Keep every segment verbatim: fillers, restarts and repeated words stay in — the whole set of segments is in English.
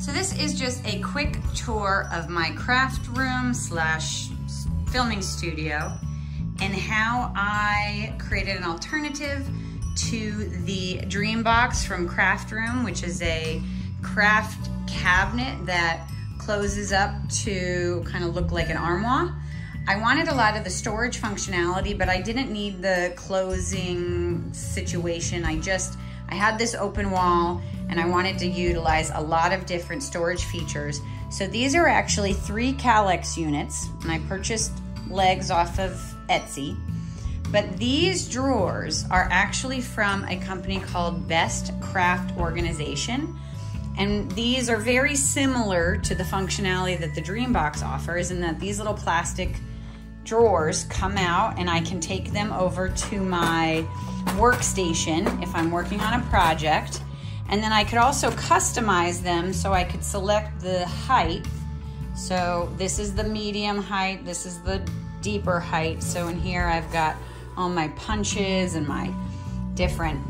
So this is just a quick tour of my craft room slash filming studio and how I created an alternative to the DreamBox from Craft Room, which is a craft cabinet that closes up to kind of look like an armoire. I wanted a lot of the storage functionality, but I didn't need the closing situation. I just, I had this open wall and I wanted to utilize a lot of different storage features. So these are actually three Kallax units, and I purchased legs off of Etsy. But these drawers are actually from a company called Best Craft Organization. And these are very similar to the functionality that the DreamBox offers, in that these little plastic drawers come out and I can take them over to my workstation if I'm working on a project. And then I could also customize them, so I could select the height. So this is the medium height, this is the deeper height. So in here I've got all my punches and my different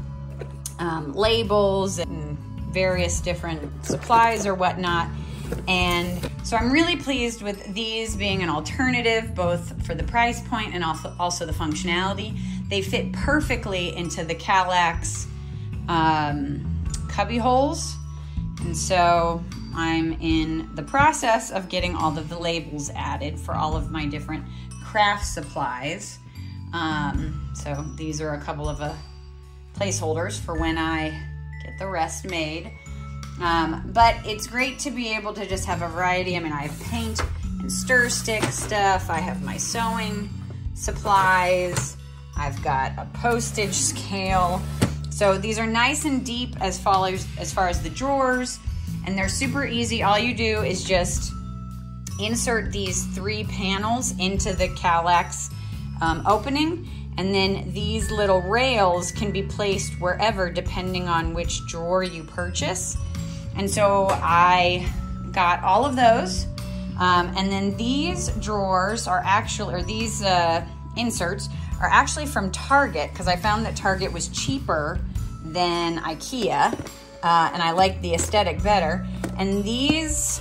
um, labels and various different supplies or whatnot. And so I'm really pleased with these being an alternative, both for the price point and also the functionality. They fit perfectly into the Kallax um, cubby holes. And so I'm in the process of getting all of the labels added for all of my different craft supplies. Um, so these are a couple of uh, placeholders for when I get the rest made. Um, but it's great to be able to just have a variety. I mean, I have paint and stir stick stuff. I have my sewing supplies. I've got a postage scale. So these are nice and deep as far as, as far as the drawers, and they're super easy. All you do is just insert these three panels into the Kallax um, opening, and then these little rails can be placed wherever depending on which drawer you purchase. And so I got all of those. Um, and then these drawers are actually, or these uh, inserts are actually from Target, because I found that Target was cheaper than IKEA, uh, and I liked the aesthetic better. And these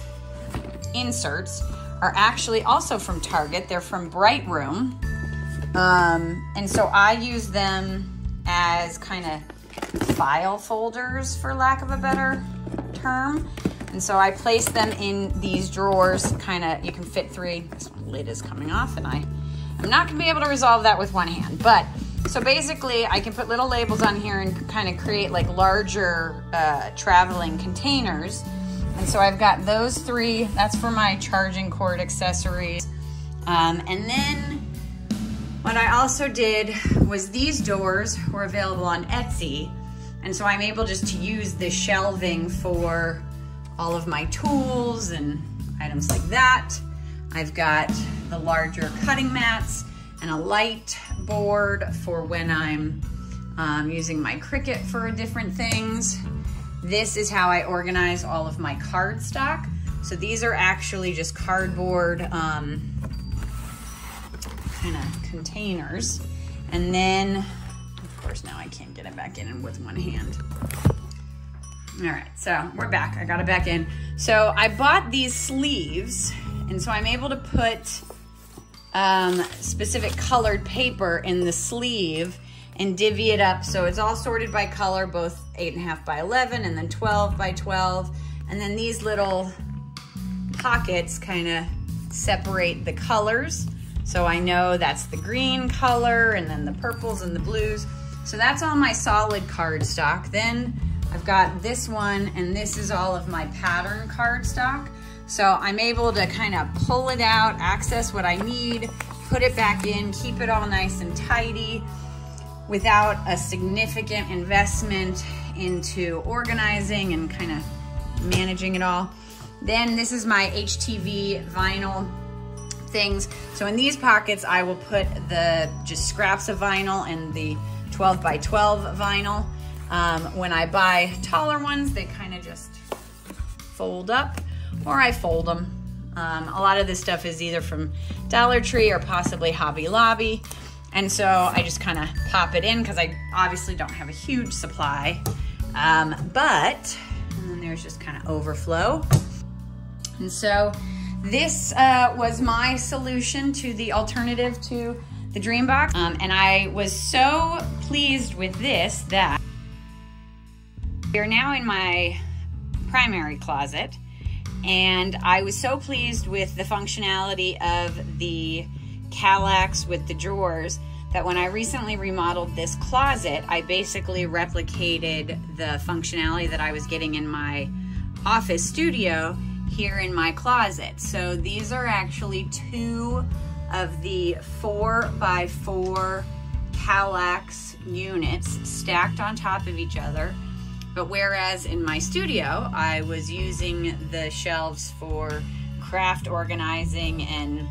inserts are actually also from Target. They're from Brightroom. Um, and so I use them as kind of file folders, for lack of a better term. And so I place them in these drawers, kind of, you can fit three. This lid is coming off and I, I'm not gonna be able to resolve that with one hand. But so basically I can put little labels on here and kind of create like larger uh, traveling containers. And so I've got those three. That's for my charging cord accessories. Um, and then what I also did was these doors were available on Etsy, and so I'm able just to use the shelving for all of my tools and items like that. I've got the larger cutting mats and a light board for when I'm um, using my Cricut for different things. This is how I organize all of my card stock. So these are actually just cardboard um, kind of containers. And then, of course, now I can't get it back in with one hand. All right, so we're back. I got it back in. So I bought these sleeves, and so I'm able to put um, specific colored paper in the sleeve and divvy it up. So it's all sorted by color, both eight and a half by eleven, and then twelve by twelve. And then these little pockets kind of separate the colors. So I know that's the green color, and then the purples and the blues. So that's all my solid cardstock. Then I've got this one, and this is all of my pattern cardstock. So I'm able to kind of pull it out, access what I need, put it back in, keep it all nice and tidy without a significant investment into organizing and kind of managing it all. Then this is my H T V vinyl things. So in these pockets, I will put the just scraps of vinyl and the twelve by twelve vinyl. Um, when I buy taller ones, they kind of just fold up, or I fold them. Um, a lot of this stuff is either from Dollar Tree or possibly Hobby Lobby. And so I just kind of pop it in because I obviously don't have a huge supply. Um, but and then there's just kind of overflow. And so this uh, was my solution to the alternative to the DreamBox. Um, and I was so pleased with this that we are now in my primary closet. And I was so pleased with the functionality of the Kallax with the drawers that when I recently remodeled this closet, I basically replicated the functionality that I was getting in my office studio here in my closet. So these are actually two of the four by four Kallax units stacked on top of each other. But whereas in my studio, I was using the shelves for craft organizing and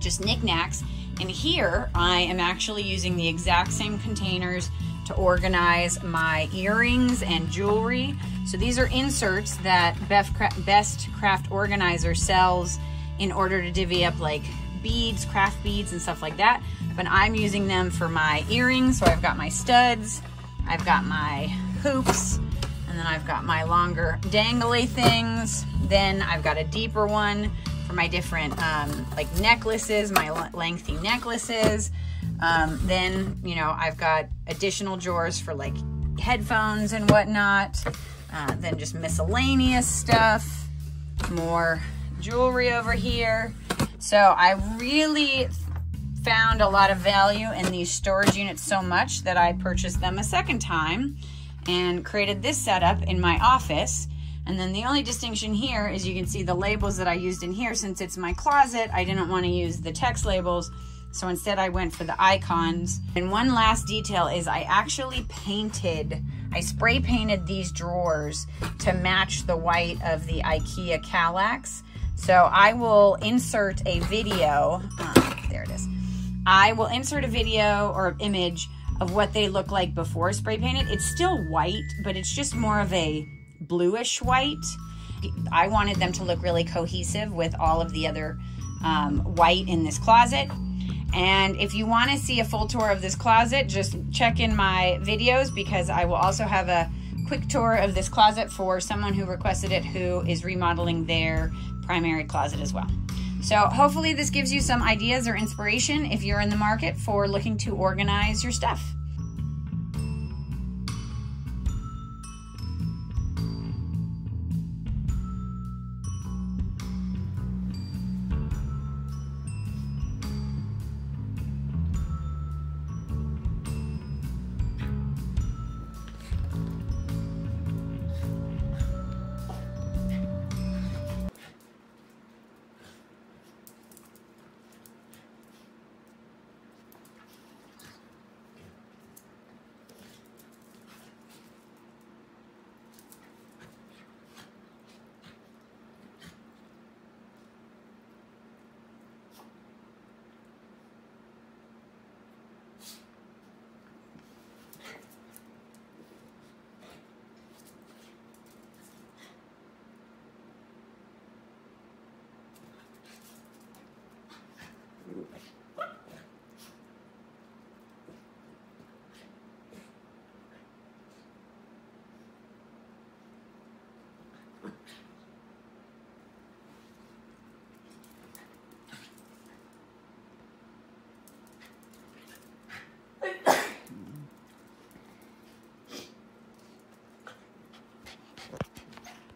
just knickknacks, and here I am actually using the exact same containers to organize my earrings and jewelry. So these are inserts that Best Craft Organizer sells in order to divvy up like beads, craft beads and stuff like that. But I'm using them for my earrings, so I've got my studs, I've got my hoops, and then I've got my longer dangly things. Then I've got a deeper one for my different um, like necklaces, my lengthy necklaces. Um, then, you know, I've got additional drawers for like headphones and whatnot. Uh, then just miscellaneous stuff, more jewelry over here. So I really found a lot of value in these storage units, so much that I purchased them a second time and created this setup in my office. And then the only distinction here is you can see the labels that I used in here. Since it's my closet, I didn't want to use the text labels, so instead I went for the icons. And one last detail is I actually painted, I spray painted these drawers to match the white of the IKEA Kallax. So I will insert a video, oh, there it is. I will insert a video or an image of what they look like before spray painted. It's still white, but it's just more of a bluish white. I wanted them to look really cohesive with all of the other um, white in this closet. And if you want to see a full tour of this closet, just check in my videos, because I will also have a quick tour of this closet for someone who requested it, who is remodeling their primary closet as well. So hopefully this gives you some ideas or inspiration if you're in the market for looking to organize your stuff.